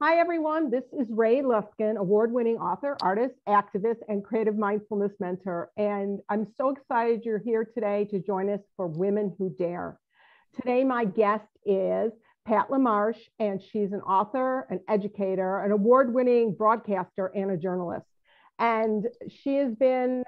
Hi, everyone. This is Ray Luskin, award-winning author, artist, activist, and creative mindfulness mentor. And I'm so excited you're here today to join us for Women Who Dare. Today, my guest is Pat LaMarche, and she's an author, an educator, an award-winning broadcaster, and a journalist. And she has been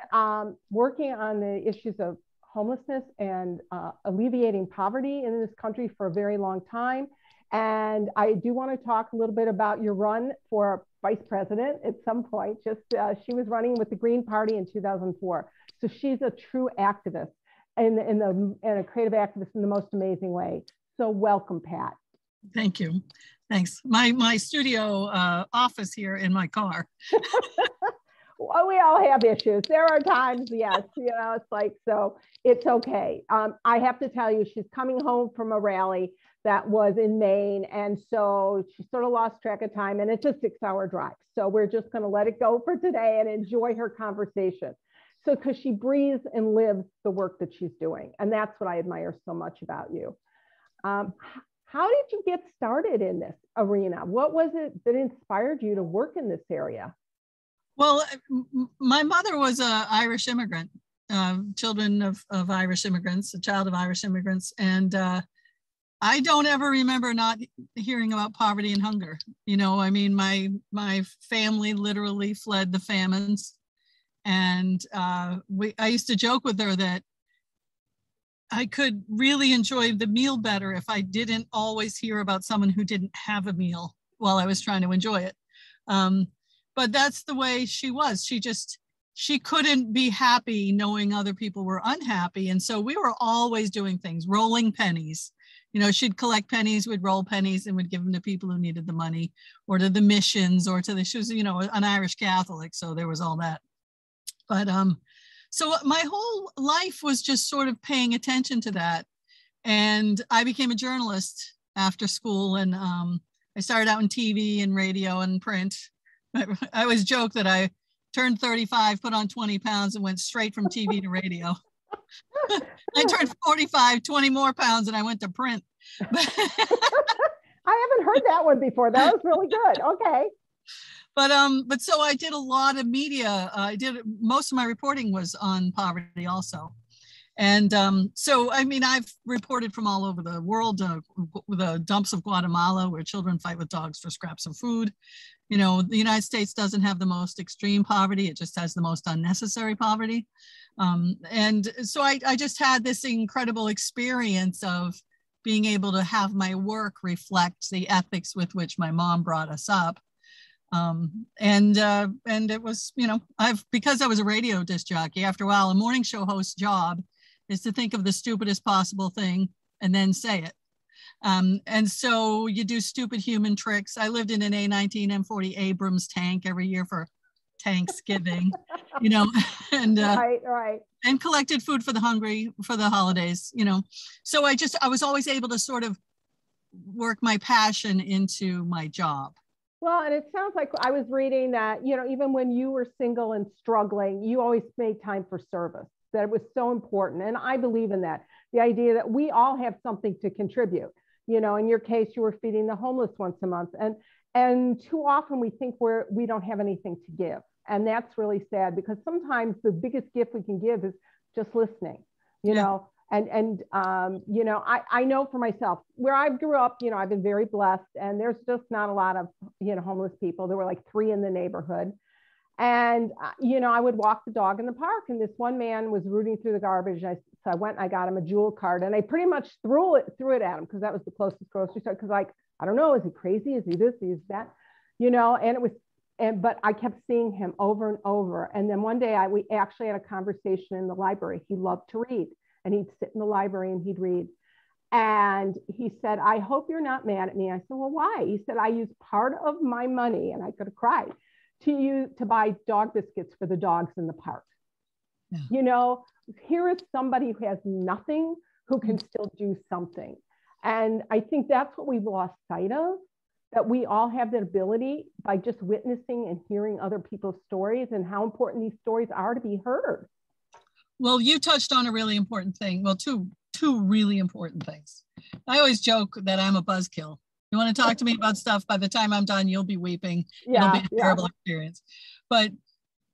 working on the issues of homelessness and alleviating poverty in this country for a very long time. And I do want to talk a little bit about your run for vice president at some point. Just she was running with the Green Party in 2004. So she's a true activist and a creative activist in the most amazing way. So welcome, Pat. Thank you. Thanks. My studio office here in my car. Well, we all have issues. There are times, yes, you know, it's like, so it's okay. I have to tell you, she's coming home from a rally that was in Maine. And so she sort of lost track of time, and it's a 6-hour drive. So we're just going to let it go for today and enjoy her conversation. So, because she breathes and lives the work that she's doing. And that's what I admire so much about you. How did you get started in this arena? What was it that inspired you to work in this area? Well, my mother was an Irish immigrant, a child of Irish immigrants. And I don't ever remember not hearing about poverty and hunger. You know, I mean, my family literally fled the famines. And I used to joke with her that I could really enjoy the meal better if I didn't always hear about someone who didn't have a meal while I was trying to enjoy it. But that's the way she was. She couldn't be happy knowing other people were unhappy. And so we were always doing things, rolling pennies. You know, she'd collect pennies, we'd roll pennies and would give them to people who needed the money or to the missions or to the, she was, you know, an Irish Catholic. So there was all that. But so my whole life was just sort of paying attention to that. And I became a journalist after school, and I started out in TV and radio and print. I always joke that I turned 35, put on 20 pounds and went straight from TV to radio. I turned 45, 20 more pounds, and I went to print. I haven't heard that one before. That was really good. Okay. But so I did a lot of media. Most of my reporting was on poverty also. And so, I mean, I've reported from all over the world, the dumps of Guatemala where children fight with dogs for scraps of food. You know, the United States doesn't have the most extreme poverty. It just has the most unnecessary poverty. And so I just had this incredible experience of being able to have my work reflect the ethics with which my mom brought us up. And it was, you know, because I was a radio disc jockey, after a while, a morning show host job is to think of the stupidest possible thing and then say it. And so you do stupid human tricks. I lived in an A-19 M40 Abrams tank every year for Thanksgiving, you know, and right. And collected food for the hungry for the holidays, you know. So I was always able to sort of work my passion into my job. Well, and it sounds like I was reading that, you know, even when you were single and struggling, you always made time for service, that it was so important. And I believe in that, the idea that we all have something to contribute. You know, in your case, you were feeding the homeless once a month. And too often we think we don't have anything to give. And that's really sad, because sometimes the biggest gift we can give is just listening, you know, and you know, I know for myself where I grew up, you know, I've been very blessed, and there's just not a lot of, you know, homeless people. There were like 3 in the neighborhood. And, you know, I would walk the dog in the park, and this one man was rooting through the garbage. So I went and I got him a Jewel card, and I pretty much threw it at him, because that was the closest grocery store. Because, like, I don't know, is he crazy? Is he this? Is he that? You know, but I kept seeing him over and over. And then one day we actually had a conversation in the library. He loved to read, and he'd sit in the library and he'd read. And he said, "I hope you're not mad at me." I said, "Well, why?" He said, "I used part of my money," and I could have cried, to buy dog biscuits for the dogs in the park. Yeah. You know, here is somebody who has nothing, who can still do something. And I think that's what we've lost sight of, that we all have the ability, by just witnessing and hearing other people's stories and how important these stories are, to be heard. Well, you touched on a really important thing. Well, two really important things. I always joke that I'm a buzzkill. You want to talk to me about stuff, by the time I'm done, you'll be weeping. Yeah, it'll be a terrible experience. But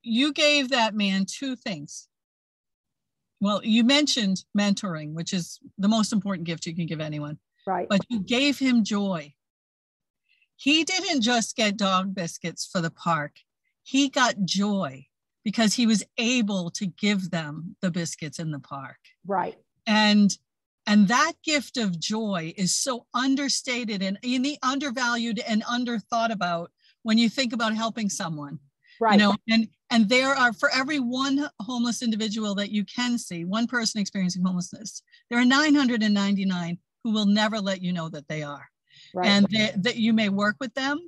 you gave that man two things. Well, you mentioned mentoring, which is the most important gift you can give anyone. Right. But you gave him joy. He didn't just get dog biscuits for the park. He got joy because he was able to give them the biscuits in the park. Right. And that gift of joy is so understated and undervalued and underthought about when you think about helping someone. Right. You know, and there are, for every one homeless individual that you can see, one person experiencing homelessness, there are 999 who will never let you know that they are. Right. And that you may work with them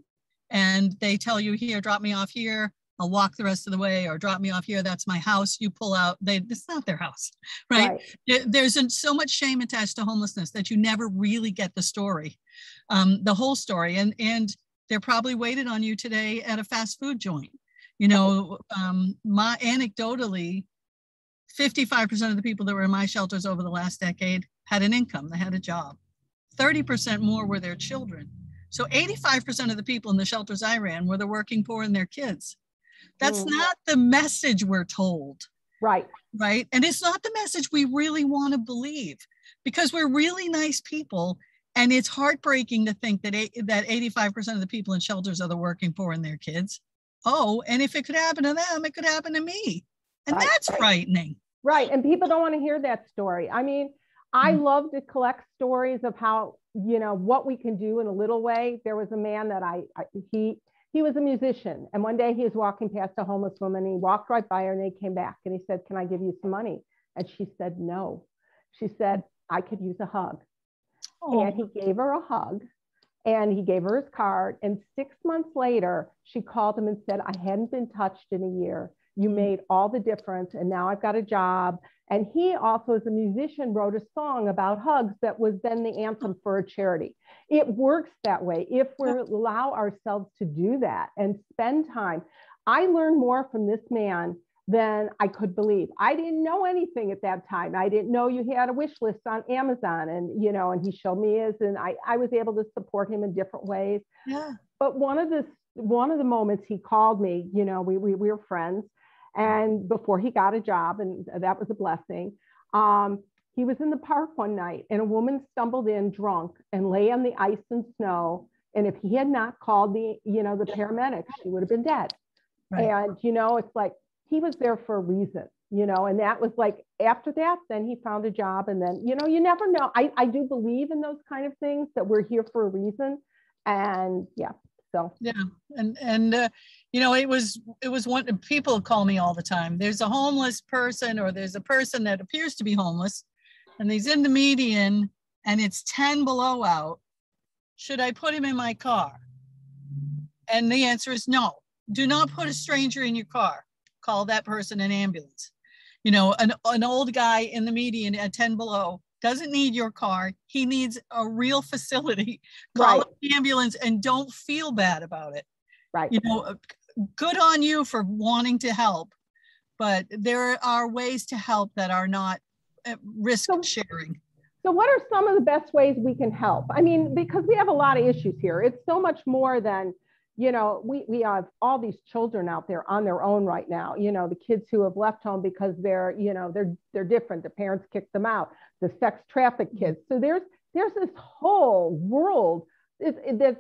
and they tell you, here, drop me off here. I'll walk the rest of the way, or drop me off here. That's my house. You pull out. It's not their house, right? There's so much shame attached to homelessness that you never really get the story, the whole story. And they're probably waited on you today at a fast food joint. You know, anecdotally, 55% of the people that were in my shelters over the last decade had an income. They had a job. 30% more were their children. So 85% of the people in the shelters I ran were the working poor and their kids. That's not the message we're told. Right. Right. And it's not the message we really want to believe, because we're really nice people. And it's heartbreaking to think that 85% of the people in shelters are the working poor and their kids. Oh, and if it could happen to them, it could happen to me. And that's frightening. Right. And people don't want to hear that story. I mean, I love to collect stories of how, you know, what we can do in a little way. There was a man that he was a musician, and one day he was walking past a homeless woman, and he walked right by her, and they came back and he said, can I give you some money? And she said, no. She said, I could use a hug. Oh. And he gave her a hug and he gave her his card. And 6 months later, she called him and said, I hadn't been touched in a year. You made all the difference. And now I've got a job. And he also, as a musician, wrote a song about hugs that was then the anthem for a charity. It works that way if we allow ourselves to do that and spend time. I learned more from this man than I could believe. I didn't know anything at that time. I didn't know you had a wish list on Amazon, and, you know, and he showed me his, and I was able to support him in different ways. Yeah. But one of the moments he called me, you know, we were friends. And before he got a job, and that was a blessing, he was in the park one night and a woman stumbled in drunk and lay on the ice and snow. And if he had not called the paramedics, she would have been dead. Right. And, you know, it's like, he was there for a reason, you know, and that was like, after that, then he found a job. And then, you know, you never know. I do believe in those kind of things, that we're here for a reason. And yeah. So yeah, and you know, it was one. People call me all the time. There's a homeless person, or there's a person that appears to be homeless, and he's in the median, and it's 10 below out. Should I put him in my car? And the answer is no. Do not put a stranger in your car. Call that person an ambulance. You know, an old guy in the median at 10 below. Doesn't need your car. He needs a real facility. Call an ambulance and don't feel bad about it. Right. You know, good on you for wanting to help, but there are ways to help that are not risk sharing. So what are some of the best ways we can help? I mean, because we have a lot of issues here. It's so much more than, you know, we have all these children out there on their own right now, you know, the kids who have left home because they're, you know, they're different. Their parents kicked them out, the sex trafficked kids. So there's this whole world that's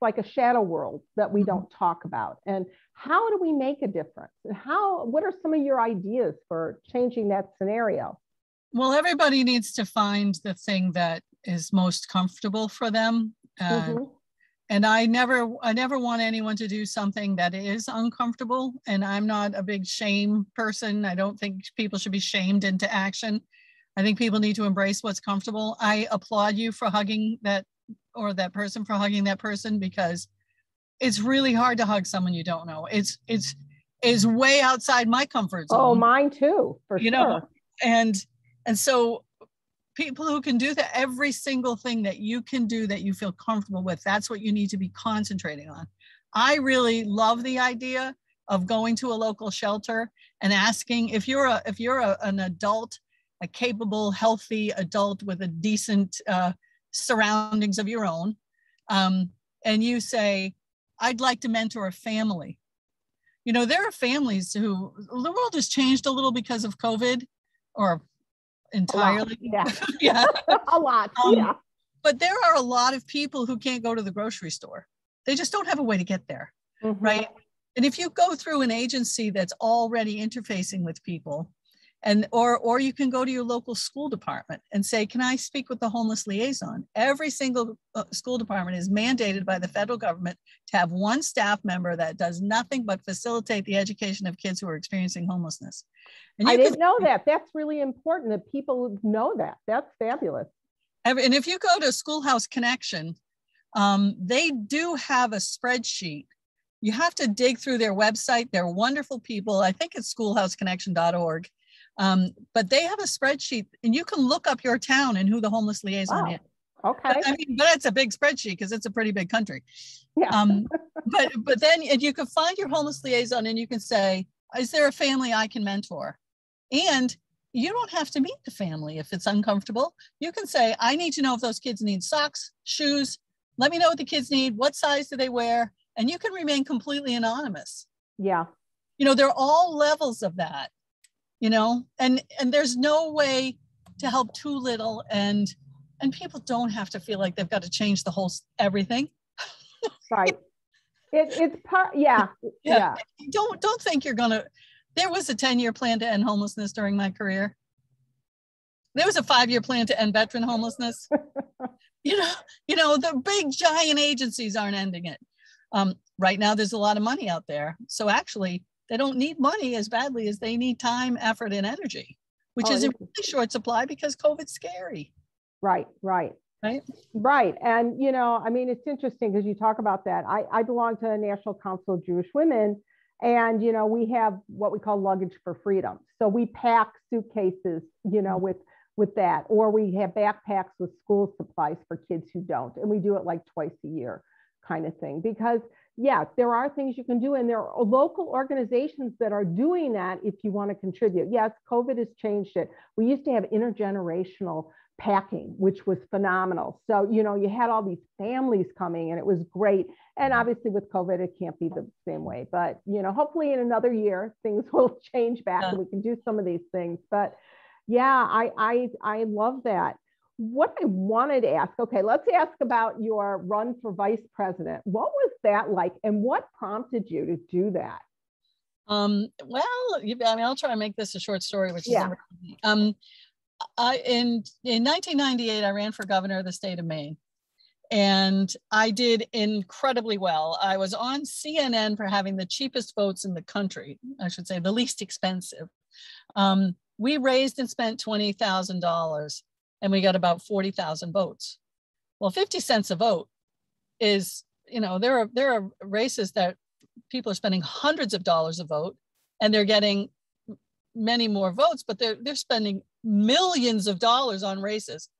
like a shadow world that we don't talk about. And how do we make a difference? And what are some of your ideas for changing that scenario? Well, everybody needs to find the thing that is most comfortable for them. And I never want anyone to do something that is uncomfortable. And I'm not a big shame person. I don't think people should be shamed into action. I think people need to embrace what's comfortable. I applaud you for hugging that person, because it's really hard to hug someone you don't know. It's way outside my comfort zone. Oh, mine too, for sure. You know, and so people who can do that, every single thing that you can do that you feel comfortable with, that's what you need to be concentrating on. I really love the idea of going to a local shelter and asking if you're an adult, a capable, healthy adult with a decent surroundings of your own, and you say, I'd like to mentor a family. You know, there are families who, the world has changed a little because of COVID, or entirely. Yeah. Yeah. A lot. Yeah. But there are a lot of people who can't go to the grocery store. They just don't have a way to get there. Mm-hmm. Right. And if you go through an agency that's already interfacing with people, and or you can go to your local school department and say, can I speak with the homeless liaison? Every single school department is mandated by the federal government to have one staff member that does nothing but facilitate the education of kids who are experiencing homelessness. And I didn't know that. That's really important that people know that. That's fabulous. And if you go to Schoolhouse Connection, they do have a spreadsheet. You have to dig through their website. They're wonderful people. I think it's schoolhouseconnection.org. But they have a spreadsheet, and you can look up your town and who the homeless liaison is. Okay. But, I mean, but it's a big spreadsheet because it's a pretty big country. Yeah. But then, and you can find your homeless liaison, and you can say, is there a family I can mentor? And you don't have to meet the family if it's uncomfortable. You can say, I need to know if those kids need socks, shoes. Let me know what the kids need. What size do they wear? And you can remain completely anonymous. Yeah. You know, there are all levels of that. You know, and there's no way to help too little, and people don't have to feel like they've got to change the whole everything. Right. It's part. Yeah. Yeah. Yeah. Don't think you're gonna. There was a 10-year plan to end homelessness during my career. There was a 5-year plan to end veteran homelessness. you know, the big giant agencies aren't ending it. Right now, there's a lot of money out there, so actually. They don't need money as badly as they need time, effort, and energy, which is in really short supply because COVID's scary. Right. And, you know, I mean, it's interesting because you talk about that. I belong to the National Council of Jewish Women, and, you know, we have what we call luggage for freedom. So we pack suitcases, you know, with that, or we have backpacks with school supplies for kids who don't. And we do it like twice a year kind of thing, because yeah, there are things you can do, and there are local organizations that are doing that if you want to contribute. Yes, COVID has changed it. We used to have intergenerational packing, which was phenomenal. So, you know, you had all these families coming, and it was great. And obviously with COVID, it can't be the same way. But, you know, hopefully in another year, things will change back and we can do some of these things. But yeah, I love that. What I wanted to ask, okay, let's ask about your run for vice president. What was that like, and what prompted you to do that? I'll try and make this a short story, which is amazing. In 1998, I ran for governor of the state of Maine, and I did incredibly well. I was on CNN for having the cheapest votes in the country, I should say the least expensive. We raised and spent $20,000. And we got about 40,000 votes. Well, 50 cents a vote is, you know, there are races that people are spending hundreds of dollars a vote, and they're getting many more votes, but they're spending millions of dollars on races.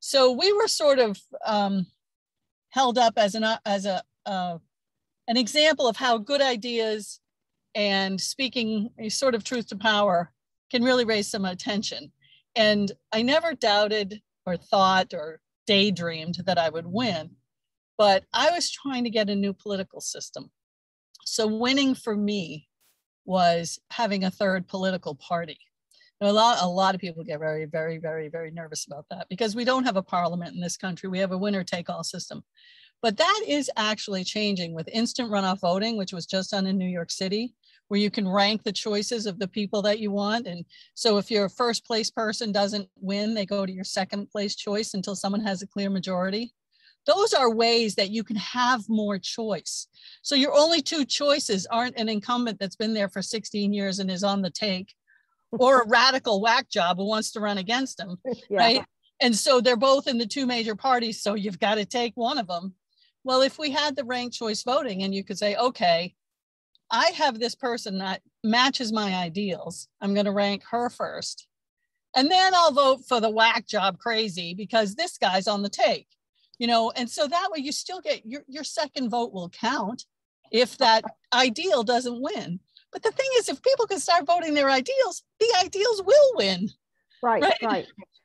So we were sort of held up as an example of how good ideas and speaking a sort of truth to power can really raise some attention. And I never doubted or thought or daydreamed that I would win, but I was trying to get a new political system. So winning for me was having a third political party. Now, a lot of people get very, very, very, very nervous about that because we don't have a parliament in this country. We have a winner-take-all system. But that is actually changing with instant runoff voting, which was just done in New York City, where you can rank the choices of the people that you want. And so if your first place person doesn't win, they go to your second place choice until someone has a clear majority. Those are ways that you can have more choice. So your only two choices aren't an incumbent that's been there for 16 years and is on the take, or a radical whack job who wants to run against them, right? And so they're both in the two major parties, so you've got to take one of them. Well, if we had the ranked choice voting and you could say, okay, I have this person that matches my ideals. I'm going to rank her first. And then I'll vote for the whack job crazy because this guy's on the take, you know? And so that way you still get your second vote will count if that ideal doesn't win. But the thing is, if people can start voting their ideals, the ideals will win. Right.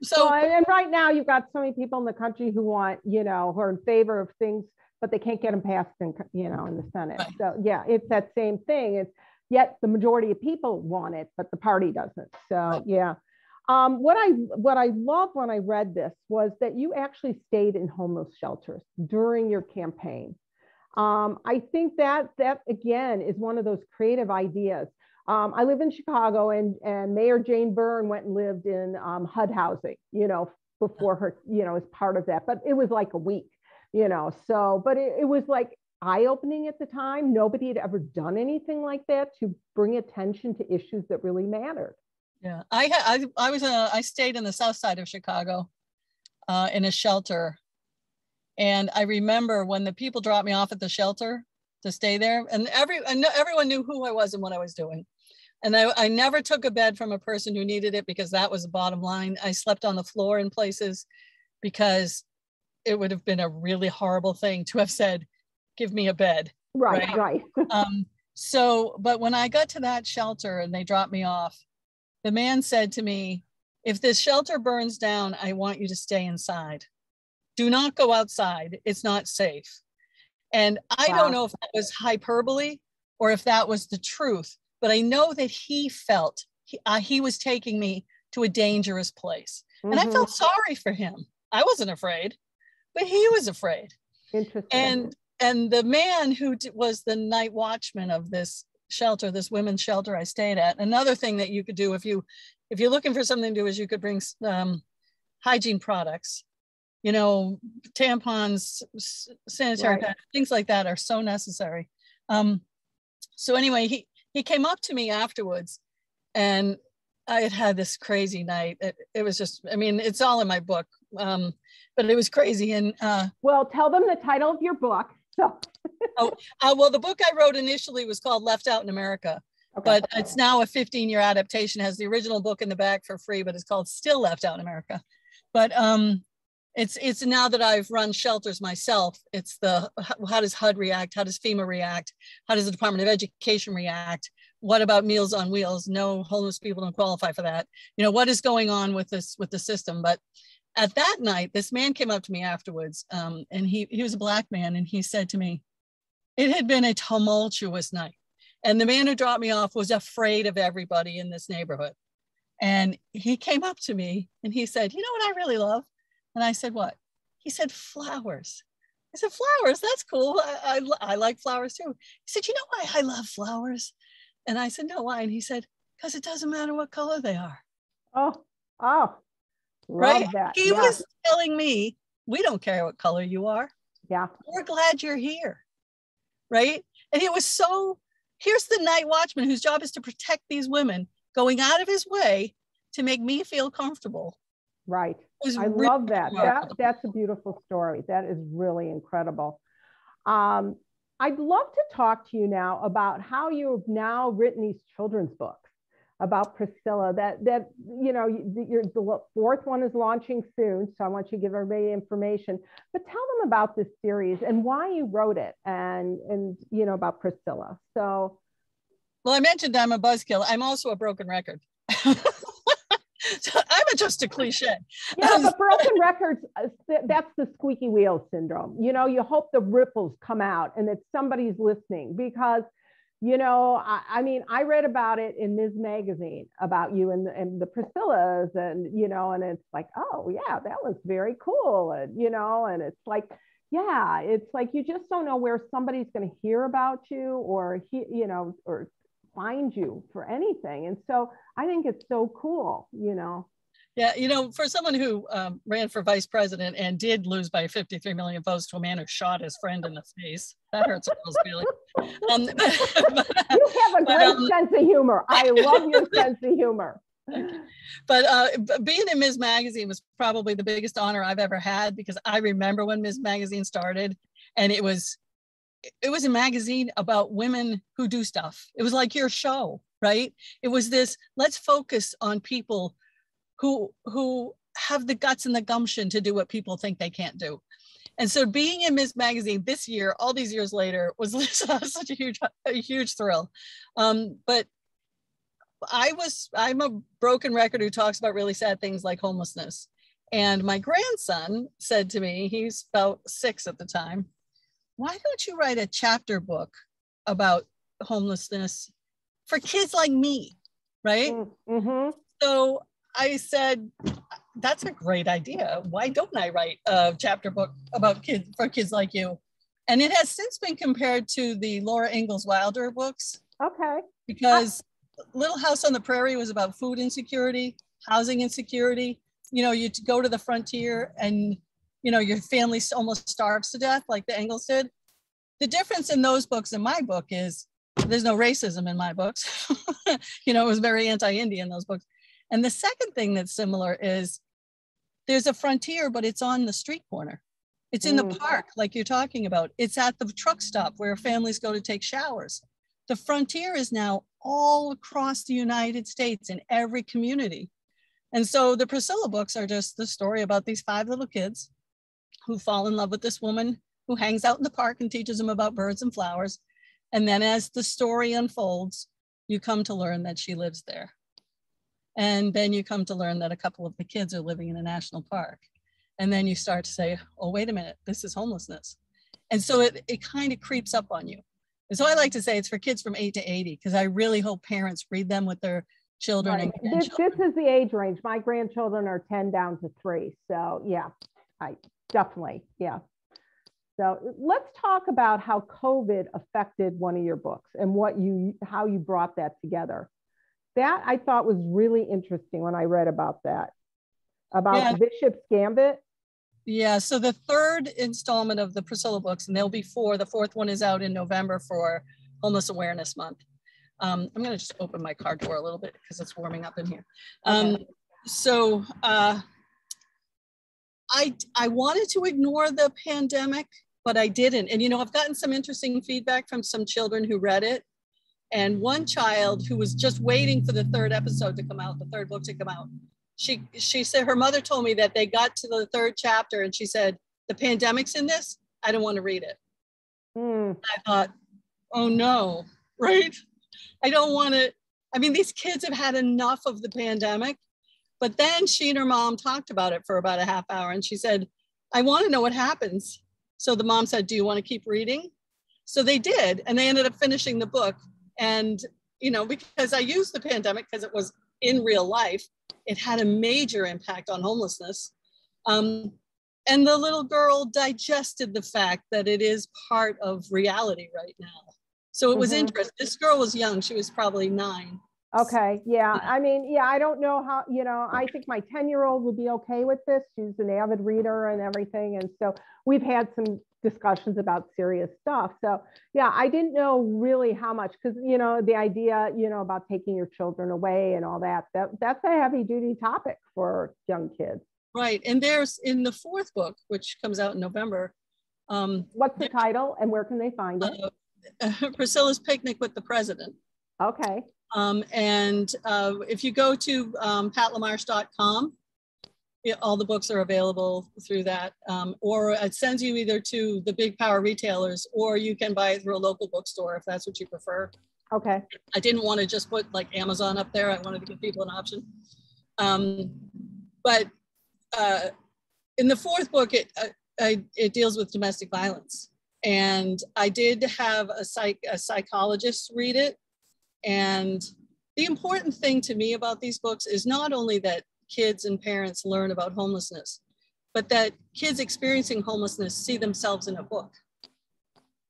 So, well, and right now you've got so many people in the country who want, you know, who are in favor of things, but they can't get them passed in, you know, in the Senate. Right. So yeah, it's that same thing. It's yet the majority of people want it, but the party doesn't. So right. Yeah. What I loved when I read this was that you actually stayed in homeless shelters during your campaign. I think that again is one of those creative ideas. I live in Chicago, and Mayor Jane Byrne went and lived in HUD housing, you know, before her, you know, as part of that. But it was like a week, you know, so, but it was like eye-opening at the time. Nobody had ever done anything like that to bring attention to issues that really mattered. Yeah, I stayed in the south side of Chicago in a shelter. And I remember when the people dropped me off at the shelter to stay there, and everyone knew who I was and what I was doing. And I never took a bed from a person who needed it, because that was the bottom line. I slept on the floor in places because it would have been a really horrible thing to have said, give me a bed. Right. But when I got to that shelter and they dropped me off, the man said to me, if this shelter burns down, I want you to stay inside. Do not go outside. It's not safe. And I don't know if that was hyperbole or if that was the truth, but I know that he felt he was taking me to a dangerous place. Mm-hmm. And I felt sorry for him. I wasn't afraid, but he was afraid. Interesting. And the man who was the night watchman of this shelter, this women's shelter I stayed at. Another thing that you could do if you're looking for something to do is you could bring hygiene products, you know, tampons, sanitary pads, things like that are so necessary. So anyway, he came up to me afterwards, and I had this crazy night. It was just, I mean, it's all in my book, but it was crazy. And well, tell them the title of your book. So. The book I wrote initially was called Left Out in America, but it's now a 15-year adaptation. It has the original book in the back for free, but it's called Still Left Out in America. But it's now that I've run shelters myself, it's how does HUD react? How does FEMA react? How does the Department of Education react? What about Meals on Wheels? No, homeless people don't qualify for that. You know, what is going on with the system? But at that night, this man came up to me afterwards, and he was a black man, and he said to me, it had been a tumultuous night. And the man who dropped me off was afraid of everybody in this neighborhood. And he came up to me and he said, you know what I really love? And I said, what? He said, flowers. I said, flowers, that's cool. I like flowers too. He said, you know why I love flowers? And I said, no, why? And he said, because it doesn't matter what color they are. Oh, right? That. He was telling me, we don't care what color you are. Yeah. We're glad you're here. Right? And it was so, here's the night watchman whose job is to protect these women going out of his way to make me feel comfortable. Right. I really love that. That's a beautiful story. That is really incredible. I'd love to talk to you now about how you've now written these children's books about Priscilla. That you know, the fourth one is launching soon, so I want you to give everybody information. But tell them about this series and why you wrote it, and you know, about Priscilla. So, well, I mentioned I'm a buzzkill. I'm also a broken record. So I'm just a cliche. Yeah, but broken records, that's the squeaky wheel syndrome. You know, you hope the ripples come out and that somebody's listening, because, you know, I mean, I read about it in Ms. Magazine about you and the Priscillas, and, you know, and it's like, oh yeah, that was very cool. And, you know, and it's like, yeah, it's like, you just don't know where somebody's going to hear about you or find you for anything. And so I think it's so cool, you know. Yeah, you know, for someone who ran for vice president and did lose by 53 million votes to a man who shot his friend in the face, that hurts a little feeling. You have a great sense of humor. I love your sense of humor. But being in Ms. Magazine was probably the biggest honor I've ever had, because I remember when Ms. Magazine started, and it was a magazine about women who do stuff. It was like your show, right? It was this, let's focus on people who have the guts and the gumption to do what people think they can't do. And so being in Ms. Magazine this year, all these years later, was such a huge thrill. But I'm a broken record who talks about really sad things like homelessness. And my grandson said to me, he's about 6 at the time, why don't you write a chapter book about homelessness for kids like me, right? Mm-hmm. So I said, that's a great idea. Why don't I write a chapter book about kids, for kids like you? And it has since been compared to the Laura Ingalls Wilder books. Okay. Because Little House on the Prairie was about food insecurity, housing insecurity. You know, you go to the frontier and, you know, your family almost starves to death like the Ingalls did. The difference in those books and my book is there's no racism in my books. You know, it was very anti-Indian, those books. And the second thing that's similar is there's a frontier, but it's on the street corner. It's in the park, like you're talking about. It's at the truck stop where families go to take showers. The frontier is now all across the United States in every community. And so the Priscilla books are just the story about these 5 little kids who fall in love with this woman who hangs out in the park and teaches them about birds and flowers. And then as the story unfolds, you come to learn that she lives there. And then you come to learn that a couple of the kids are living in a national park. And then you start to say, oh, wait a minute, this is homelessness. And so it kind of creeps up on you. And so I like to say it's for kids from 8 to 80, because I really hope parents read them with their children. Right. And this is the age range. My grandchildren are 10 down to 3. So yeah, I definitely, yeah. So let's talk about how COVID affected one of your books and how you brought that together. That I thought was really interesting when I read about that, about Bishop's Gambit. Yeah, so the 3rd installment of the Priscilla books, and there'll be 4, the 4th one is out in November for Homeless Awareness Month. I'm gonna just open my car door a little bit because it's warming up in here. Okay. So I wanted to ignore the pandemic, but I didn't. And you know, I've gotten some interesting feedback from some children who read it. And one child who was just waiting for the 3rd episode to come out, the 3rd book to come out, she said, her mother told me that they got to the 3rd chapter and she said, the pandemic's in this, I don't want to read it. I thought, oh no, right? I don't want to, I mean, these kids have had enough of the pandemic. But then she and her mom talked about it for about a half hour and she said, I want to know what happens. So the mom said, do you want to keep reading? So they did, and they ended up finishing the book. And, you know, because I used the pandemic because it was in real life, it had a major impact on homelessness. And the little girl digested the fact that it is part of reality right now. So it was interesting. This girl was young. She was probably 9. Okay. Yeah. I mean, yeah, I don't know how, you know, I think my 10-year-old would be okay with this. She's an avid reader and everything. And so we've had some discussions about serious stuff. So yeah, I didn't know really how much, because, you know, the idea, you know, about taking your children away and all that, that's a heavy duty topic for young kids. Right. And there's in the 4th book, which comes out in November. What's the title and where can they find it? Priscilla's Picnic with the President. Okay. And if you go to patlamarche.com, all the books are available through that, or it sends you either to the big power retailers, or you can buy it through a local bookstore if that's what you prefer. Okay. I didn't want to just put like Amazon up there. I wanted to give people an option. But in the 4th book, it deals with domestic violence. And I did have a psychologist read it. And the important thing to me about these books is not only that kids and parents learn about homelessness, but that kids experiencing homelessness see themselves in a book.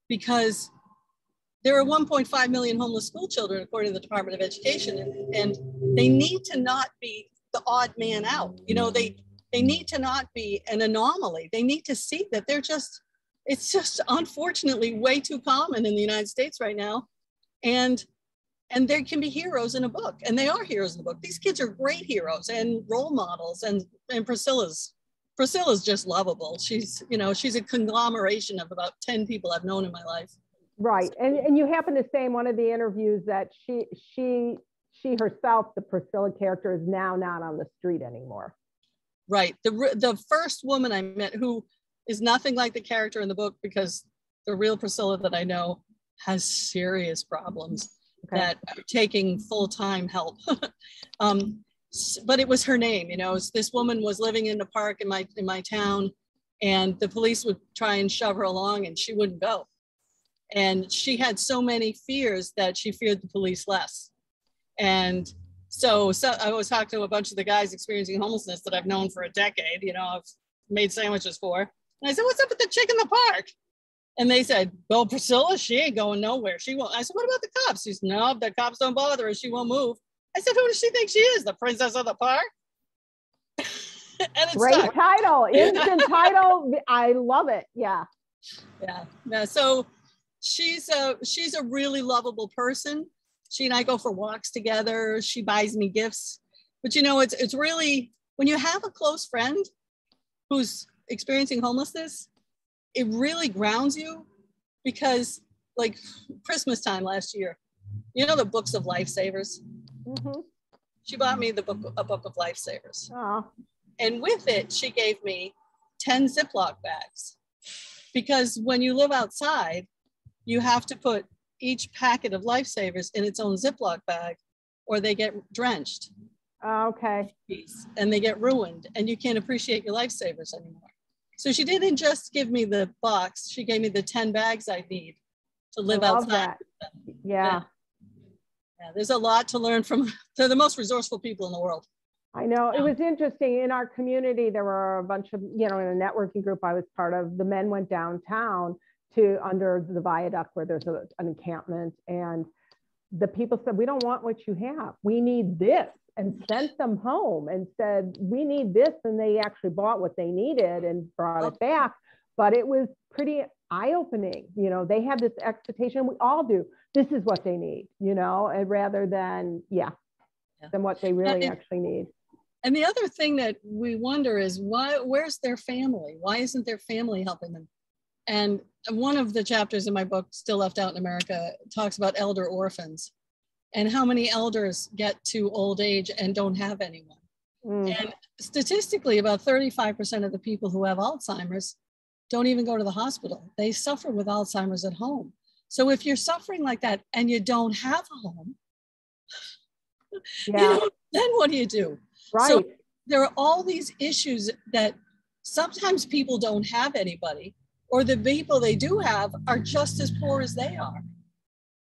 Because there are 1.5 million homeless school children, according to the Department of Education, and they need to not be the odd man out. You know, they need to not be an anomaly. They need to see that they're just, it's just unfortunately way too common in the United States right now. And there can be heroes in a book, and they are heroes in the book. These kids are great heroes and role models, and Priscilla's just lovable. She's, you know, she's a conglomeration of about 10 people I've known in my life. Right, and you happen to say in one of the interviews that she herself, the Priscilla character, is now not on the street anymore. Right, the first woman I met who is nothing like the character in the book, because the real Priscilla that I know has serious problems. that are taking full-time help. But it was her name, you know. This woman was living in the park in my town, and the police would try and shove her along and she wouldn't go. And she had so many fears that she feared the police less. And so I was talking to a bunch of the guys experiencing homelessness that I've known for a decade, you know, I've made sandwiches for. And I said, what's up with the chick in the park? And they said, well, Priscilla, she ain't going nowhere. She won't. I said, what about the cops? She said, no, the cops don't bother her. She won't move. I said, who does she think she is? The princess of the park? And great stuck. Title, instant title. I love it. Yeah. Yeah. Yeah. So she's a really lovable person. She and I go for walks together. She buys me gifts, but you know, it's really, when you have a close friend who's experiencing homelessness, it really grounds you, because like Christmas time last year, you know, the books of lifesavers. Mm-hmm. She bought me a book of lifesavers. Oh. And with it, she gave me 10 Ziploc bags, because when you live outside, you have to put each packet of lifesavers in its own Ziploc bag, or they get drenched. Okay. And they get ruined, and you can't appreciate your lifesavers anymore. So she didn't just give me the box, she gave me the 10 bags I need to live outside. That. Yeah. Yeah, there's a lot to learn from. They're the most resourceful people in the world. I know. It was interesting. In our community, there were a bunch of, you know, in a networking group I was part of, the men went downtown to under the viaduct where there's an encampment. And the people said, we don't want what you have. We need this. And sent them home and said, we need this. And they actually bought what they needed and brought it back. But it was pretty eye-opening. You know, they had this expectation. We all do. This is what they need, you know, and rather than, than what they really actually need. And the other thing that we wonder is why, where's their family? Why isn't their family helping them? And one of the chapters in my book, Still Left Out in America, talks about elder orphans and how many elders get to old age and don't have anyone. Mm. And statistically, about 35% of the people who have Alzheimer's don't even go to the hospital. They suffer with Alzheimer's at home. So if you're suffering like that and you don't have a home, you know, then what do you do? Right. So there are all these issues that sometimes people don't have anybody, or the people they do have are just as poor as they are.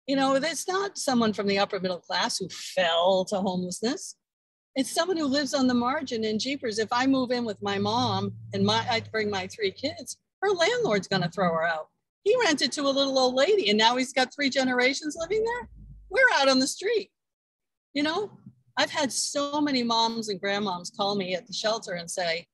You know, it's not someone from the upper middle class who fell to homelessness. It's someone who lives on the margin. And jeepers, if I move in with my mom and I bring my 3 kids, her landlord's going to throw her out. He rented to a little old lady, and now he's got 3 generations living there. We're out on the street. You know, I've had so many moms and grandmoms call me at the shelter and say,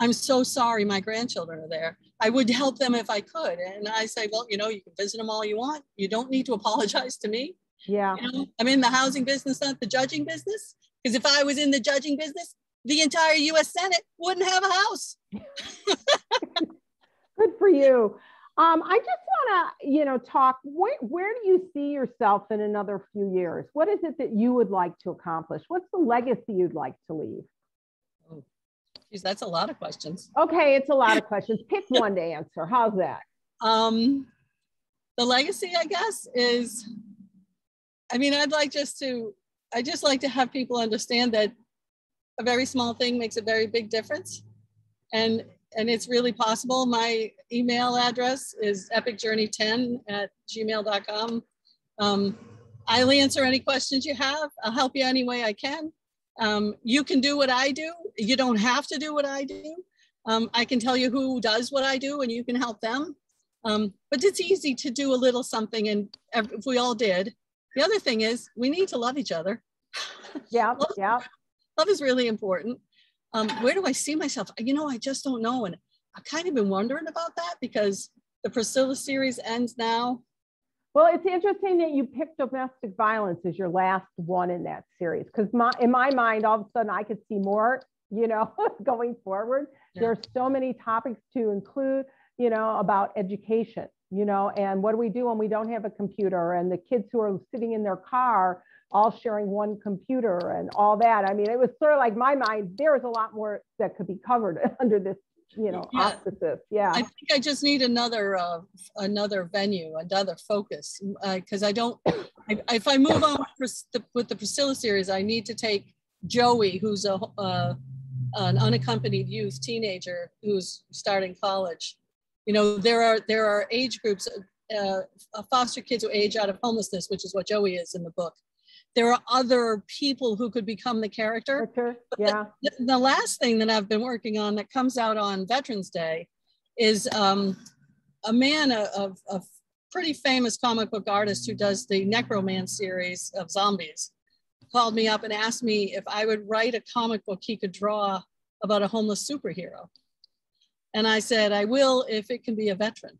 I'm so sorry my grandchildren are there. I would help them if I could. And I say, well, you know, you can visit them all you want. You don't need to apologize to me. Yeah. You know, I'm in the housing business, not the judging business. Because if I was in the judging business, the entire US Senate wouldn't have a house. Good for you. I just want to, you know, talk, where do you see yourself in another few years? What is it that you would like to accomplish? What's the legacy you'd like to leave? Oh, geez, that's a lot of questions. Okay, it's a lot of questions. Pick one to answer. How's that? The legacy, I guess, is, I mean, I just like to have people understand that a very small thing makes a very big difference. And it's really possible. My email address is epicjourney10@gmail.com. I'll answer any questions you have. I'll help you any way I can. You can do what I do. You don't have to do what I do. I can tell you who does what I do, and you can help them. But it's easy to do a little something, and if we all did. The other thing is we need to love each other. Yeah, love is really important. Where do I see myself? You know, I just don't know. And I've kind of been wondering about that because the Priscilla series ends now. Well, it's interesting that you picked domestic violence as your last one in that series. Because in my mind, all of a sudden I could see more, you know, going forward. Yeah. There's so many topics to include, you know, about education, you know, and what do we do when we don't have a computer and the kids who are sitting in their car all sharing one computer and all that. I mean, it was sort of like my mind, there's a lot more that could be covered under this, you know, auspices. Yeah. I think I just need another venue, another focus. Cause I don't, If I move on with the Priscilla series, I need to take Joey, who's a an unaccompanied youth teenager who's starting college. You know, there are age groups, foster kids who age out of homelessness, which is what Joey is in the book. There are other people who could become the character. Yeah. The last thing that I've been working on that comes out on Veterans Day is a man, a pretty famous comic book artist who does the Necromancer series of zombies, called me up and asked me if I would write a comic book he could draw about a homeless superhero. And I said, I will if it can be a veteran.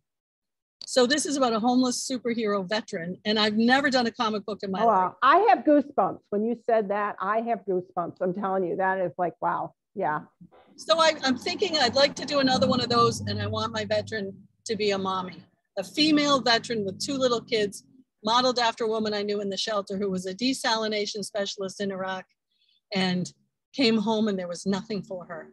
So this is about a homeless superhero veteran, and I've never done a comic book in my life. Wow. I have goosebumps. When you said that, I have goosebumps. I'm telling you, that is like, wow. Yeah. So I'm thinking I'd like to do another one of those, and I want my veteran to be a mommy, a female veteran with two little kids, modeled after a woman I knew in the shelter who was a desalination specialist in Iraq and came home and there was nothing for her.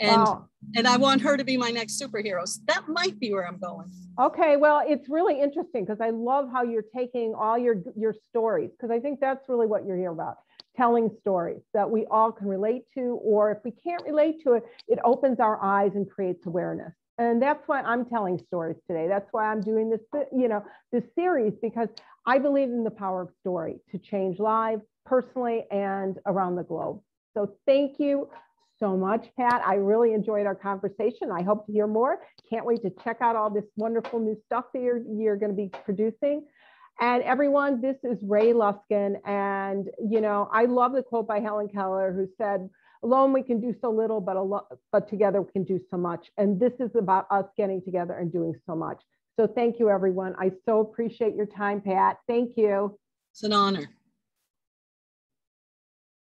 And, wow. And I want her to be my next superhero. So that might be where I'm going. Okay, well, it's really interesting because I love how you're taking all your stories, because I think that's really what you're here about, telling stories that we all can relate to, or if we can't relate to it, it opens our eyes and creates awareness. And that's why I'm telling stories today. That's why I'm doing this, you know, this series, because I believe in the power of story to change lives personally and around the globe. So thank you so much, Pat. I really enjoyed our conversation. I hope to hear more. Can't wait to check out all this wonderful new stuff that you're going to be producing. And everyone, this is Ray Luskin. And, you know, I love the quote by Helen Keller who said, alone we can do so little, but together we can do so much. And this is about us getting together and doing so much. So thank you, everyone. I so appreciate your time, Pat. Thank you. It's an honor.